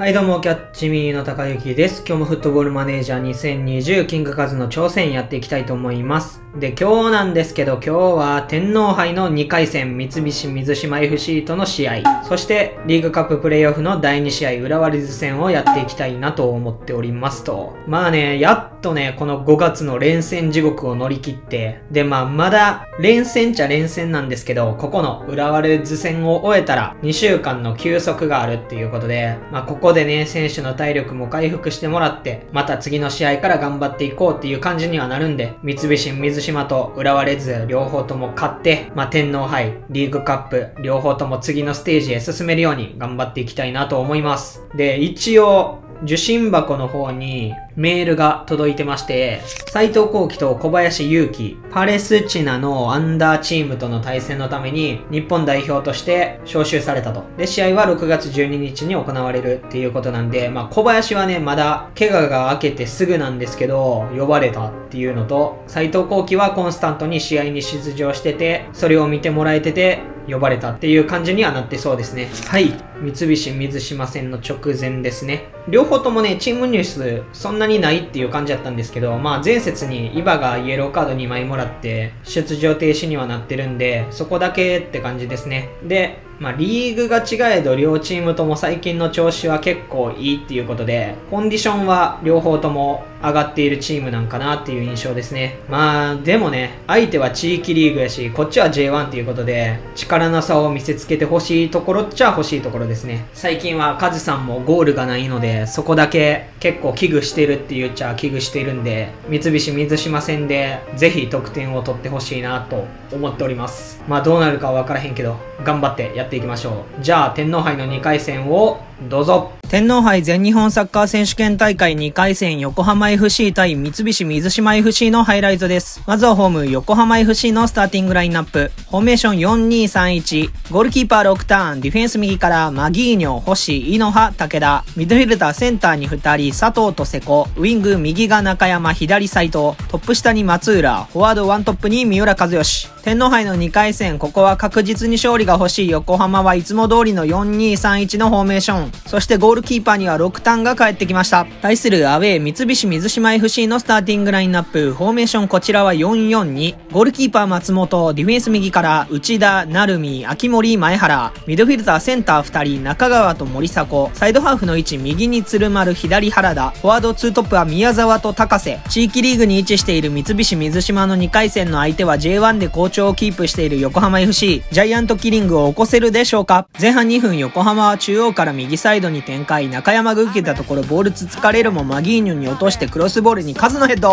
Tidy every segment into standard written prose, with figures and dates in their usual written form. はいどうも、キャッチミーの高之です。今日もフットボールマネージャー2020キングカズの挑戦やっていきたいと思います。で、今日なんですけど、今日は天皇杯の2回戦、三菱水島 FC との試合、そしてリーグカッププレイオフの第2試合、浦和レッズ戦をやっていきたいなと思っておりますと。まあね、やっとね、この5月の連戦地獄を乗り切って、で、まあまだ連戦っちゃ連戦なんですけど、ここの浦和レッズ戦を終えたら2週間の休息があるっていうことで、まあここでね、選手の体力も回復してもらって、また次の試合から頑張っていこうっていう感じにはなるんで、三菱水島と浦和レッズ両方とも勝って、まあ、天皇杯、リーグカップ、両方とも次のステージへ進めるように頑張っていきたいなと思います。で、一応、受信箱の方にメールが届いてまして、斎藤幸輝と小林祐希、パレスチナのアンダーチームとの対戦のために日本代表として招集されたと。で、試合は6月12日に行われるっていうことなんで、まあ小林はね、まだ怪我が明けてすぐなんですけど、呼ばれたっていうのと、斎藤幸輝はコンスタントに試合に出場してて、それを見てもらえてて、呼ばれたっていう感じにはなってそうですね。はい。三菱水島戦の直前ですね。両方ともね、チームニュースそんなにないっていう感じだったんですけど、まあ前節にイバがイエローカード2枚もらって出場停止にはなってるんで、そこだけって感じですね。で、まあリーグが違えど両チームとも最近の調子は結構いいっていうことで、コンディションは両方とも上がっているチームなんかなっていう印象ですね。まあでもね、相手は地域リーグやし、こっちは J1 っていうことで、力の差を見せつけてほしいところっちゃ欲しいところですね。最近はカズさんもゴールがないので、そこだけ結構危惧してるって言っちゃ危惧してるんで、三菱水島戦でぜひ得点を取ってほしいなと思っております。まあどうなるかは分からへんけど、頑張ってやっていきましょう。じゃあ天皇杯の2回戦をどうぞ。天皇杯全日本サッカー選手権大会2回戦、横浜 FC 対三菱水島 FC のハイライトです。まずはホーム横浜 FC のスターティングラインナップ。フォーメーション 4-2-3-1、 ゴールキーパー6ターン、ディフェンス右からマギーニョ、星、井の葉、武田、ミッドフィルダーセンターに2人佐藤と瀬古、ウィング右が中山、左斎藤、トップ下に松浦、フォワード1トップに三浦知良。天皇杯の2回戦、ここは確実に勝利が欲しい横浜はいつも通りの 4-2-3-1 のフォーメーション。そしてゴールキーパーには6ターンが帰ってきました。対するアウェー三菱水島 FC のスターティングラインナップ。フォーメーションこちらは 4-4-2。ゴールキーパー松本、ディフェンス右から内田、成海、秋森、前原、ミッドフィルダーセンター2人、中川と森迫、サイドハーフの位置右に鶴丸、左原田、フォワード2トップは宮沢と高瀬。地域リーグに位置している三菱水島の2回戦の相手は J1 で好調をキープしている横浜 FC。ジャイアントキリングを起こせるでしょうか。前半2分、横浜は中央から右サイドに展開。中山が受けたところボールつつかれるもマギーニョに落としてクロスボールにカズのヘッド。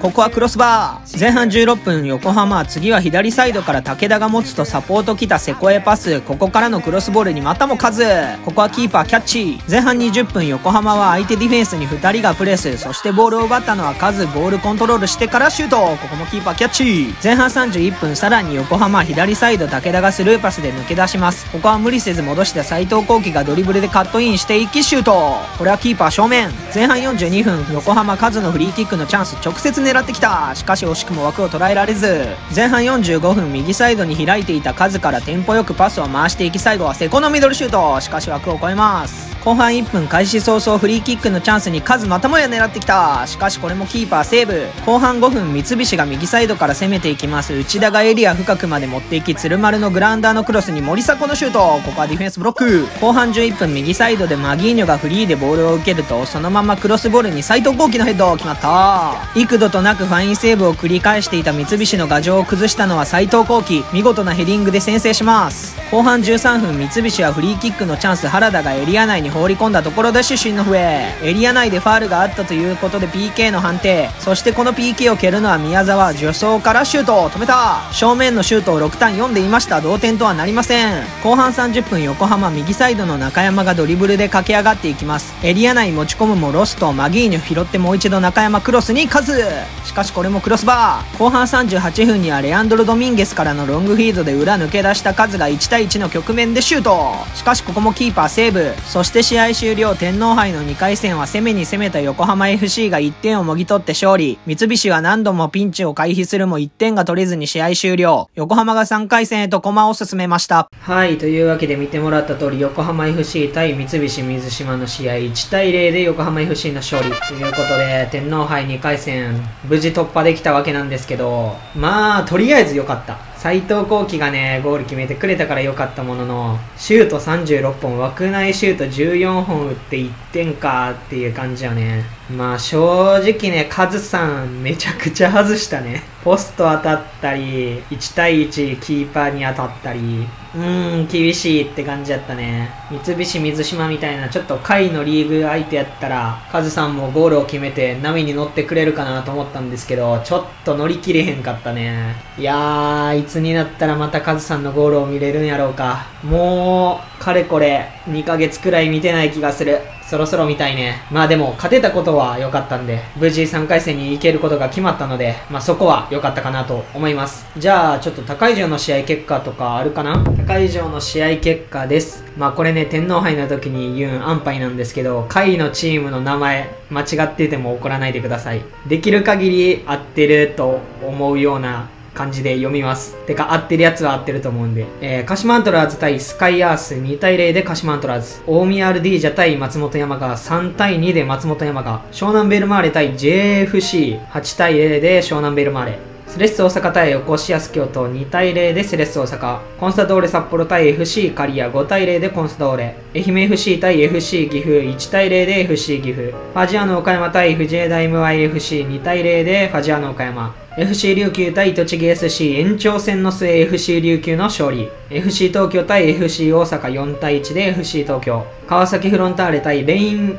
ここはクロスバー。前半16分、横浜次は左サイドから武田が持つとサポート来たセコエパス。ここからのクロスボールにまたもカズ。ここはキーパーキャッチ。前半20分、横浜は相手ディフェンスに2人がプレス。そしてボールを奪ったのはカズ。ボールコントロールしてからシュート。ここもキーパーキャッチ。前半31分、さらに横浜左サイド武田がスルーパスで抜け出します。ここは無理せず戻して斎藤幸輝がドリブルでカットインして一気シュート。これはキーパー正面。前半42分、横浜カズのフリーキックのチャンス直接狙ってきた。しかし惜しくも枠を捉えられず。前半45分、右サイドに開いていたカズからテンポよくパスを回していき、最後は瀬古のミドルシュート。しかし枠を越えます。後半1分、開始早々フリーキックのチャンスにカズまたもや狙ってきた。しかしこれもキーパーセーブ。後半5分、三菱が右サイドから攻めていきます。内田がエリア深くまで持っていき、鶴丸のグラウンダーのクロスに森迫のシュート。ここはディフェンスブロック。後半11分、右サイドでマギーニョがフリーでボールを受けると、そのままクロスボールに斎藤幸輝のヘッド。決まった。幾度となくファインセーブを繰り返していた三菱の牙城を崩したのは斎藤幸輝。見事なヘディングで先制します。後半13分、三菱はフリーキックのチャンス、原田がエリア内に放り込んだところで主審の笛。エリア内でファールがあったということで PK の判定。そしてこの PK を蹴るのは宮沢。助走からシュートを止めた。正面のシュートを6ターン読んでいました。同点とはなりません。後半30分、横浜右サイドの中山がドリブルで駆け上がっていきます。エリア内持ち込むもロスト。マギーニョ拾ってもう一度中山クロスにカズ。しかしこれもクロスバー。後半38分にはレアンドロ・ドミンゲスからのロングフィードで裏抜け出したカズが1対1の局面でシュート。しかしここもキーパーセーブ。そしてして試合終了。天皇杯の2回戦は攻めに攻めた横浜 FC が1点をもぎ取って勝利。三菱は何度もピンチを回避するも1点が取れずに試合終了。横浜が3回戦へと駒を進めました。はい、というわけで見てもらった通り、横浜 FC 対三菱水島の試合1対0で横浜 FC の勝利。ということで、天皇杯2回戦、無事突破できたわけなんですけど、まあ、とりあえず良かった。斉藤幸輝がね、ゴール決めてくれたから良かったものの、シュート36本、枠内シュート14本打って1点かっていう感じよね。まあ正直ね、カズさんめちゃくちゃ外したね。ポスト当たったり、1対1キーパーに当たったり、厳しいって感じだったね。三菱水島みたいなちょっと下位のリーグ相手やったら、カズさんもゴールを決めて波に乗ってくれるかなと思ったんですけど、ちょっと乗り切れへんかったね。いやー、いつになったらまたカズさんのゴールを見れるんやろうか。もうかれこれ2ヶ月くらい見てない気がする。そろそろ見たいね。まあでも勝てたことは良かったんで、無事3回戦に行けることが決まったので、まあそこは良かったかなと思います。じゃあちょっと他会場の試合結果とかあるかな。他会場の試合結果です。まあこれね、天皇杯の時に言うん安牌なんですけど、下位のチームの名前間違ってても怒らないでください。できる限り合ってると思うような感じで読みます。てか合ってるやつは合ってると思うんで、鹿島アントラーズ対スカイアース2対0で鹿島アントラーズ、大宮アルディージャ対松本山雅3対2で松本山雅、湘南ベルマーレ対 JFC8 対0で湘南ベルマーレ、セレッソ大阪対おこしやす京都2対0でセレッソ大阪、コンサドーレ札幌対 FC 刈谷5対0でコンサドーレ、愛媛 FC 対 FC 岐阜1対0で FC 岐阜、ファジアーノ岡山対 FJ 大 MYFC2 対0でファジアーノ岡山、FC 琉球対栃木 SC 延長戦の末 FC 琉球の勝利、FC 東京対 FC 大阪4対1で FC 東京、川崎フロンターレ対レイン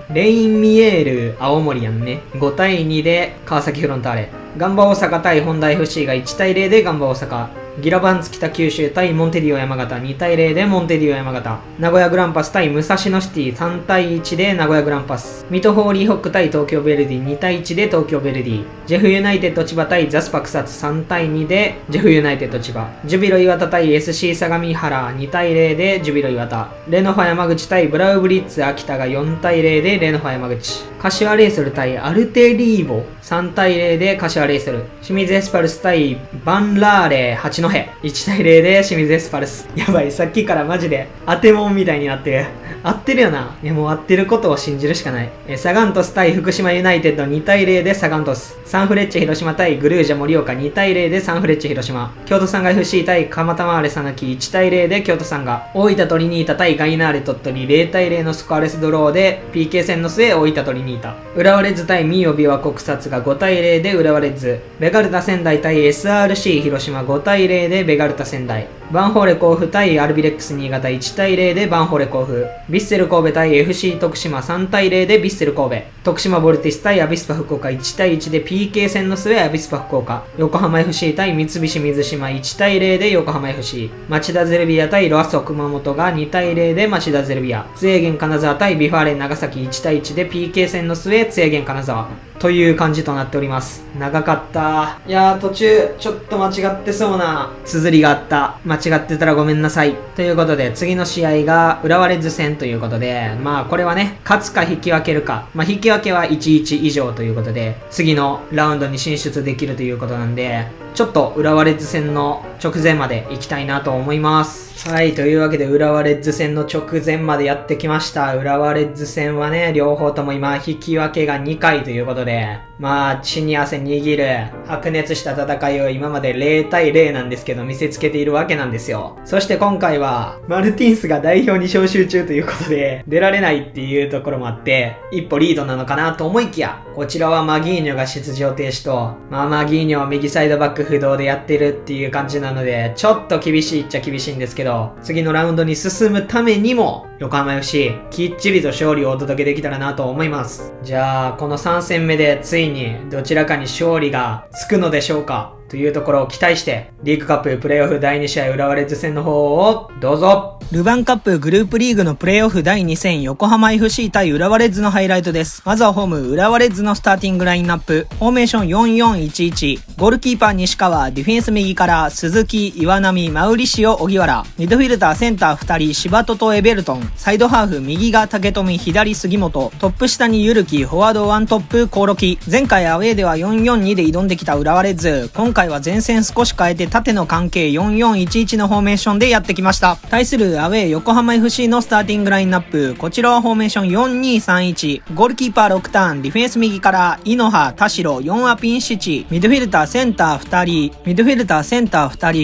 ミエール青森やんね5対2で川崎フロンターレ、ガンバ大阪対本田 FC が1対0でガンバ大阪、ギラバンツ北九州対モンテディオ山形2対0でモンテディオ山形、名古屋グランパス対武蔵野シティ3対1で名古屋グランパス、水戸ホーリーホック対東京ベルディ2対1で東京ベルディ、ジェフユナイテッド千葉対ザスパ草津3対2でジェフユナイテッド千葉、ジュビロ磐田対 SC 相模原2対0でジュビロ磐田、レノファ山口対ブラウブリッツ秋田が4対0でレノファ山口、柏レイソル対アルテリーボ3対0で柏レイソル、清水エスパルス対バンラーレ8のへ1対0で清水エスパルス。やばい、さっきからマジで当てもんみたいになってる。合ってるよな。いや、もう合ってることを信じるしかない。サガン鳥栖対福島ユナイテッド2対0でサガン鳥栖、サンフレッチェ広島対グルージャ盛岡2対0でサンフレッチェ広島、京都サンガ FC 対蒲田マーレさぬき1対0で京都サンガ、大分トリニータ対ガイナーレ鳥取0対0のスコアレスドローで PK 戦の末大分トリニータ、浦和レッズ対三重琵琶湖草津が5対0で浦和レッズ、ベガルタ仙台対 SRC 広島5対0でベガルタ仙台、ヴァンフォーレ甲府対アルビレックス新潟1対0でヴァンフォーレ甲府、ヴィッセル神戸対 FC 徳島3対0でヴィッセル神戸、徳島ボルティス対アビスパ福岡1対1で PK 戦の末アビスパ福岡、横浜 FC 対三菱水島1対0で横浜 FC、 町田ゼルビア対ロアッソ熊本が2対0で町田ゼルビア、津江源金沢対ビファーレ長崎1対1で PK 戦の末津江源金沢という感じとなっております。長かった。いやー、途中ちょっと間違ってそうな綴りがあった。間違ってたらごめんなさい。ということで、次の試合が浦和レッズ戦ということで、まあこれはね、勝つか引き分けるか、まあ引き分けは 1-1 以上ということで、次のラウンドに進出できるということなんで、ちょっと浦和レッズ戦の直前まで行きたいなと思います。はい、というわけで浦和レッズ戦の直前までやってきました。浦和レッズ戦はね、両方とも今引き分けが2回ということで、まあ血に汗握る白熱した戦いを今まで0対0なんですけど見せつけているわけなんですよ。そして今回はマルティンスが代表に招集中ということで出られないっていうところもあって、一歩リードなのかなと思いきや、こちらはマギーニョが出場停止と、まあマギーニョは右サイドバック不動でやってるっていう感じなので、ちょっと厳しいっちゃ厳しいんですけど、次のラウンドに進むためにも横浜 FC きっちりと勝利をお届けできたらなと思います。じゃあこの3戦目でついにどちらかに勝利がつくのでしょうか。というところを期待して、リーグカッププレーオフ第2試合浦和レッズ戦の方をどうぞ。ルヴァンカップグループリーグのプレーオフ第2戦横浜 FC 対浦和レッズのハイライトです。まずはホーム浦和レッズのスターティングラインナップ。フォーメーション 4-4-1-1。ゴールキーパー西川、ディフェンス右から鈴木、岩波、マウリシオ、荻原。ミッドフィルターセンター2人、柴戸とエベルトン。サイドハーフ右が竹富、左杉本。トップ下にゆるき、フォワードワントップ、興梠。前回アウェーでは 4-4-2 で挑んできた浦和レッズ。今回は前線少し変えて縦の関係 4-4-1-1 のフォーメーションでやってきました。対するアウェー横浜 FC のスターティングラインナップ。こちらはフォーメーション 4-2-3-1。ゴールキーパー6ターン、ディフェンス右から、井ノ葉、田代、4アピン7。ミッドフィルターセンター2人、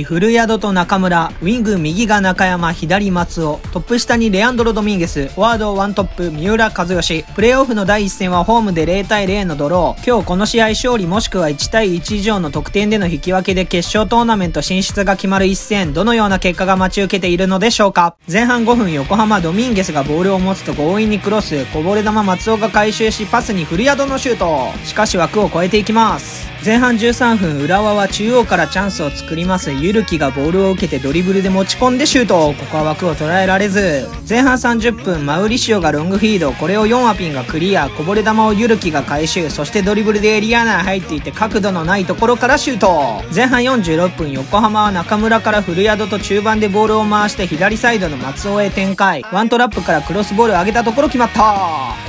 古宿と中村。ウィング右が中山、左松尾。トップ下にレアンドロ・ドミンゲス。フォワードワントップ、三浦和義。プレーオフの第1戦はホームで0対0のドロー。今日この試合勝利もしくは1対1以上の得点での引き分けで決勝トーナメント進出が決まる一戦、どのような結果が待ち受けているのでしょうか。前半5分、横浜ドミンゲスがボールを持つと強引にクロス、こぼれ球松尾が回収し、パスに古宿のシュート。しかし枠を越えていきます。前半13分、浦和は中央からチャンスを作ります。ゆるきがボールを受けてドリブルで持ち込んでシュート。ここは枠を捉えられず。前半30分、マウリシオがロングフィード。これを4アピンがクリア。こぼれ球をゆるきが回収。そしてドリブルでエリア内入っていて角度のないところからシュート。前半46分、横浜は中村から古宿と中盤でボールを回して左サイドの松尾へ展開。ワントラップからクロスボール上げたところ決まった。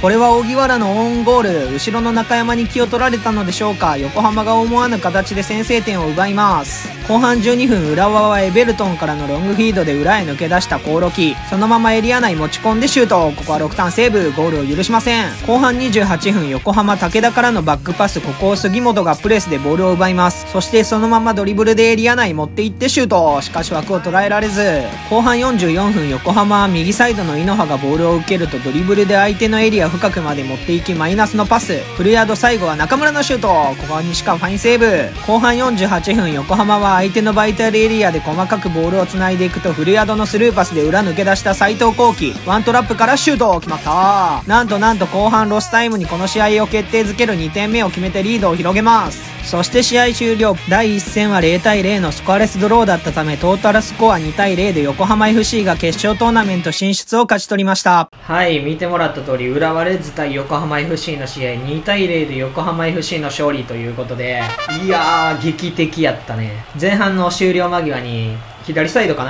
これは荻原のオウンゴール。後ろの中山に気を取られたのでしょうか。横浜が思わぬ形で先制点を奪います。後半12分、浦和はエベルトンからのロングフィードで裏へ抜け出した興梠、そのままエリア内持ち込んでシュート。ここは6ターンセーブ、ゴールを許しません。後半28分、横浜武田からのバックパス、ここを杉本がプレスでボールを奪います。そしてそのままドリブルでエリア内持っていってシュート。しかし枠を捉えられず。後半44分、横浜は右サイドの井ノ葉がボールを受けるとドリブルで相手のエリア深くまで持っていきマイナスのパス、古宿最後は中村のシュート。ここは西川ファインセーブ。後半48分、横浜は相手のバイタルエリアで細かくボールをつないでいくと古宿のスルーパスで裏抜け出した斉藤幸樹、ワントラップからシュート決まった。なんと後半ロスタイムにこの試合を決定づける2点目を決めてリードを広げます。そして試合終了。第1戦は0対0のスコアレスドローだったためトータルスコア2対0で横浜 FC が決勝トーナメント進出を勝ち取りました。はい、見てもらった通り浦和レッズ対横浜 FC の試合2対0で横浜 FC の勝利ということで、いやー劇的やったね。前半の終了間際に左サイドか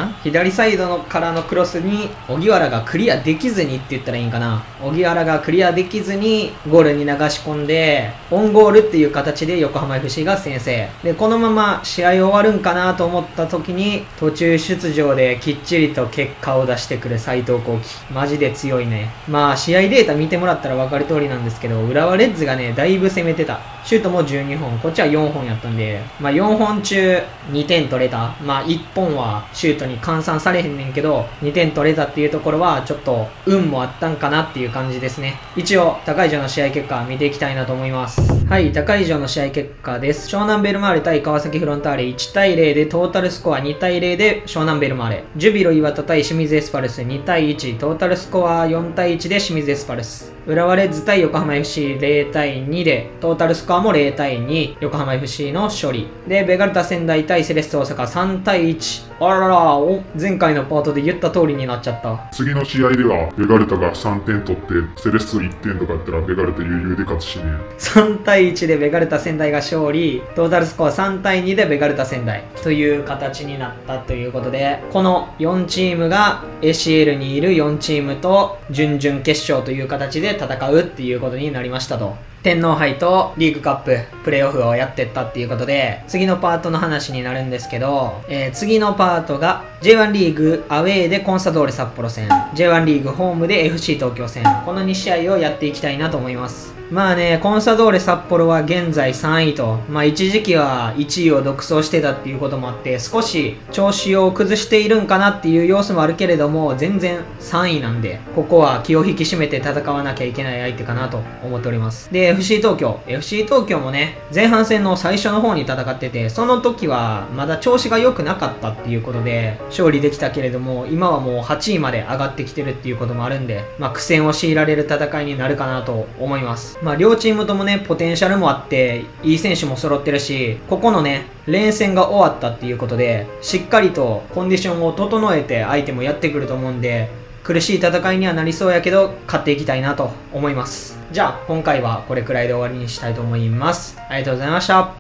らのクロスに荻原がクリアできずにって言ったらいいんかな。荻原がクリアできずにゴールに流し込んでオンゴールっていう形で横浜 FC が先制で、このまま試合終わるんかなと思った時に途中出場できっちりと結果を出してくる斉藤幸樹、マジで強いね。まあ試合データ見てもらったら分かる通りなんですけど、浦和レッズがねだいぶ攻めてた。シュートも12本、こっちは4本やったんで、まあ4本中2点取れた。まあ1本はシュートに換算されへんねんけど2点取れたっていうところはちょっと運もあったんかなっていう感じですね。一応他会場の試合結果見ていきたいなと思います。はい、他会場の試合結果です。湘南ベルマーレ対川崎フロンターレ1対0でトータルスコア2対0で湘南ベルマーレ。ジュビロ磐田対清水エスパルス2対1、トータルスコア4対1で清水エスパルス。浦和レッズ対横浜 FC0 対2でトータルスコアも0対2、横浜 FC の勝利で、ベガルタ仙台対セレッソ大阪3対1。あらら、前回のパートで言った通りになっちゃった。次の試合ではベガルタが3点取ってセレッソ1点とかやったらベガルタ悠々で勝つしね。3対1でベガルタ仙台が勝利、トータルスコア3対2でベガルタ仙台という形になったということで、この4チームが ACL にいる4チームと準々決勝という形で戦うっていうことになりましたと。天皇杯とリーグカッププレーオフをやってったっていうことで、次のパートの話になるんですけど、次のパートが J1 リーグアウェーでコンサドーレ札幌戦、 J1 リーグホームで FC 東京戦、この2試合をやっていきたいなと思います。まあね、コンサドーレ札幌は現在3位と、まあ一時期は1位を独走してたっていうこともあって、少し調子を崩しているんかなっていう様子もあるけれども、全然3位なんで、ここは気を引き締めて戦わなきゃいけない相手かなと思っております。で、FC東京もね、前半戦の最初の方に戦ってて、その時はまだ調子が良くなかったっていうことで、勝利できたけれども、今はもう8位まで上がってきてるっていうこともあるんで、まあ苦戦を強いられる戦いになるかなと思います。まあ両チームともね、ポテンシャルもあって、いい選手も揃ってるし、ここのね、連戦が終わったっていうことで、しっかりとコンディションを整えて相手もやってくると思うんで、苦しい戦いにはなりそうやけど、勝っていきたいなと思います。じゃあ、今回はこれくらいで終わりにしたいと思います。ありがとうございました。